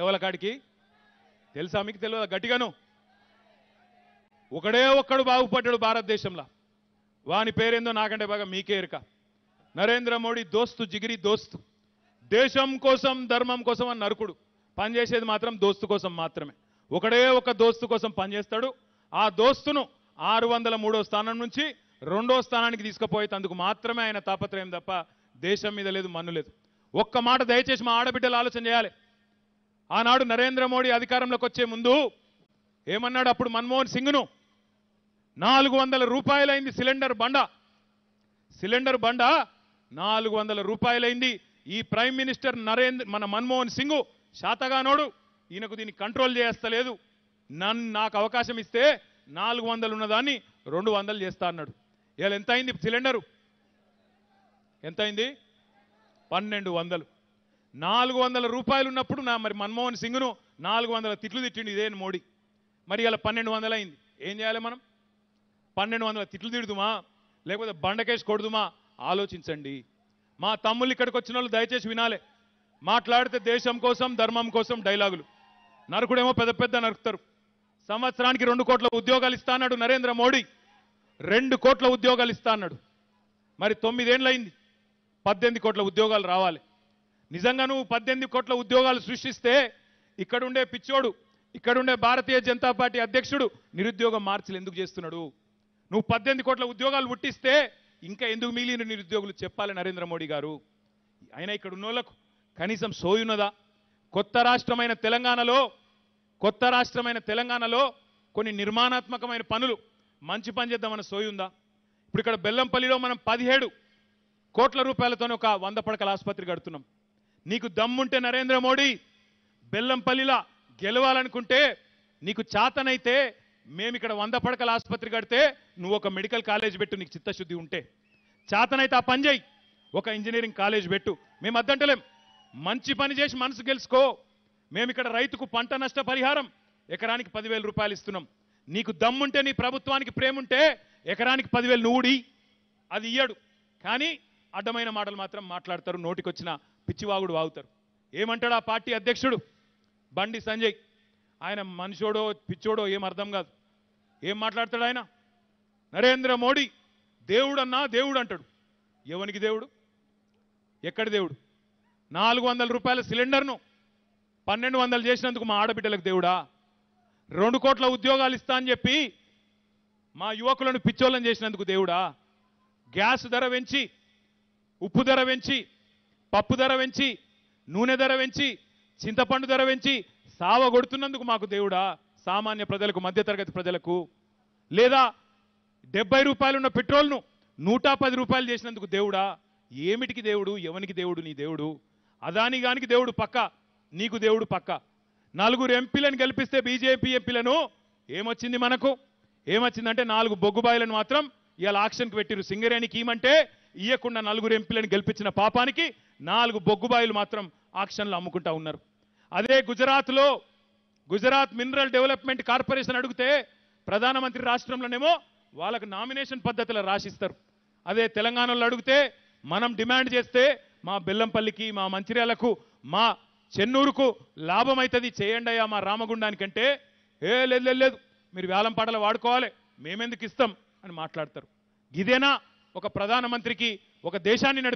ఎవల కాడికి తెలుసా మీకు తెలుసా గట్టిగాను ఒకడే ఒక్కడు బాగుపడ్డాడు భారతదేశంలో వాని పేరేందో నాకంటే బాగా మీకే ఎరుక నరేంద్ర మోడీ దోస్తు జిగిరి దోస్తు దేశం కోసం ధర్మం కోసం అన్న నరకుడు పని చేసేది మాత్రం దోస్తు కోసం మాత్రమే ఒకడే ఒక దోస్తు కోసం పని చేస్తాడు ఆ దోస్తును 603వ స్థానం నుంచి 2వ స్థానానికి తీసుకుపోయేందుకు మాత్రమే ఆయన తాపత్రయం తప్ప దేశం మీద లేదు మన్ను లేదు ఒక్క మాట దయచేసి మా ఆడబిడ్డలు ఆలోచన చేయాలి ఆనాడు నరేంద్ర మోడీ అధికారంలోకి వచ్చే ముందు ఏమన్నాడు అప్పుడు మన్మోహన్ సింగ్ను 400 రూపాయలైంది సిలిండర్ బండ 400 రూపాయలైంది ఈ ప్రైమ్ మినిస్టర్ నరేంద్ర మన మన్మోహన్ సింగ్ శాతగానోడు ఈయనకు దీన్ని కంట్రోల్ చేయస్తలేదు నాకు అవకాశం ఇస్తే 400 ఉన్నదాన్ని 200 చేస్తా అన్నాడు ఇయాల ఎంత అయింది సిలిండరు ఎంత అయింది 1200 400 రూపాయలు ఉన్నప్పుడు నా మరి మన్మోహన్ సింగ్ను 400 తిట్లు తిట్టిండు ఇదే మోడీ మరి ఇయాల 1200 అయింది ఏం చేయాలి మనం 1200 తిట్లు తిడుదుమా లేకపోతే బండకేసి కొడుదుమా ఆలోచించండి మా తమ్ముళ్ళు ఇక్కడికి వచ్చిన వాళ్ళు దయచేసి వినాలి మాట్లాడితే దేశం కోసం ధర్మం కోసం డైలాగులు నరకుడేమో పెద్ద పెద్ద నరుకుతారు సంవత్సరానికి 2 కోట్ల ఉద్యోగాలు ఇస్తా అన్నాడు నరేంద్ర మోడీ 2 కోట్ల ఉద్యోగాలు ఇస్తా అన్నాడు మరి 9 ఏళ్ళు అయింది 18 కోట్ల ఉద్యోగాలు రావాలి నిజంగా నువ్వు 18 కోట్ల ఉద్యోగాలు సృష్టిస్తే ఇక్కడుండే పిచ్చోడు ఇక్కడుండే భారతీయ జనతా పార్టీ అధ్యక్షుడు నిరుద్యోగ మార్చలు ఎందుకు చేస్తున్నాడు నువ్వు 18 కోట్ల ఉద్యోగాలు పుట్టిస్తే ఇంకా ఎందుకు మిగిలిన నిరుద్యోగులు చెప్పాలి నరేంద్ర మోడీ గారు అయినా ఇక్కడ ఉన్నోళ్లకు కనీసం సోయున్నదా కొత్త రాష్ట్రమైన తెలంగాణలో కొన్ని నిర్మాణాత్మకమైన పనులు మంచి పని చేద్దామన్న సోయుందా ఇప్పుడు ఇక్కడ బెల్లంపల్లిలో మనం 17 కోట్ల రూపాయలతోనే ఒక 100 పడకల ఆసుపత్రి కడుతున్నాం నీకు దమ్ముంటే నరేంద్ర మోడీ బెల్లంపల్లిలా గెలవాలనుకుంటే నీకు చాతనైతే మేము ఇక్కడ 100 పడకల ఆసుపత్రి కడితే నువ్వు ఒక మెడికల్ కాలేజ్ పెట్టు నీకు చిత్తశుద్ధి ఉంటే చాతనైతే ఆ పని చేయి ఒక ఇంజనీరింగ్ కాలేజ్ పెట్టు మేము అద్దంటలేం మంచి పని చేసి మనసు గెలుచుకో మేము ఇక్కడ రైతుకు పంట నష్ట పరిహారం ఎకరానికి 10,000 రూపాయలు ఇస్తున్నాం నీకు దమ్ముంటే నీ ప్రభుత్వానికి ప్రేముంటే ఎకరానికి 10,000 నువ్వుడి అది ఇయ్యడు కానీ అడ్డమైన మాటలు మాత్రం మాట్లాడతారు నోటికొచ్చిన పిచ్చివాగుడు వాగుతారు ఏమంటాడు ఆ పార్టీ అధ్యక్షుడు బండి సంజయ్ ఆయన మనిషోడో పిచ్చోడో ఏం అర్థం కాదు ఏం మాట్లాడతాడు ఆయన నరేంద్ర మోడీ దేవుడన్నా దేవుడు అంటాడు ఎవనికి దేవుడు ఎక్కడ దేవుడు 400 రూపాయల సిలిండర్ను 1200 చేసినందుకు మా ఆడబిడ్డలకు దేవుడా 2 కోట్ల ఉద్యోగాలు ఇస్తా అని చెప్పి మా యువకులను పిచ్చోళ్ళని చేసినందుకు దేవుడా గ్యాస్ ధర పెంచి ఉప్పు ధర పెంచి పప్పు ధర పెంచి నూనె ధర పెంచి చింతపండు ధర పెంచి సావగొడుతున్నందుకు మాకు దేవుడా సామాన్య ప్రజలకు మధ్యతరగతి ప్రజలకు లేదా 70 రూపాయలు ఉన్న పెట్రోల్ను 110 రూపాయలు చేసినందుకు దేవుడా ఏమిటికి దేవుడు ఎవనికి దేవుడు నీ దేవుడు అదాని గానికి దేవుడు పక్క నీకు దేవుడు పక్క 4 ఎంపీలను గెలిపిస్తే బీజేపీ ఎంపీలను ఏమొచ్చింది మనకు ఏమొచ్చిందంటే 4 బొగ్గుబాయిలను మాత్రం ఇవాళ ఆక్షన్కి పెట్టిరు సింగరేణికి ఏమంటే ఇయ్యకుండా 4 ఎంపీలను గెలిపించిన పాపానికి 4 బొగ్గుబాయిలు మాత్రం ఆక్షన్లు అమ్ముకుంటా ఉన్నారు అదే గుజరాత్లో గుజరాత్ మినరల్ డెవలప్మెంట్ కార్పొరేషన్ అడిగితే ప్రధానమంత్రి రాష్ట్రంలోనేమో వాళ్ళకు నామినేషన్ పద్ధతిలో రాసిస్తారు అదే తెలంగాణలో అడిగితే మనం డిమాండ్ చేస్తే మా బెల్లంపల్లికి మా మంచిర్యాలకు మా చెన్నూరుకు లాభం అవుతుంది చేయండి అయ్యా మా రామగుండానికంటే ఏ లేదు లేదు మీరు వేలం పాటలు వాడుకోవాలి మేమెందుకు ఇస్తాం అని మాట్లాడతారు ఇదేనా ఒక ప్రధానమంత్రికి ఒక దేశాన్ని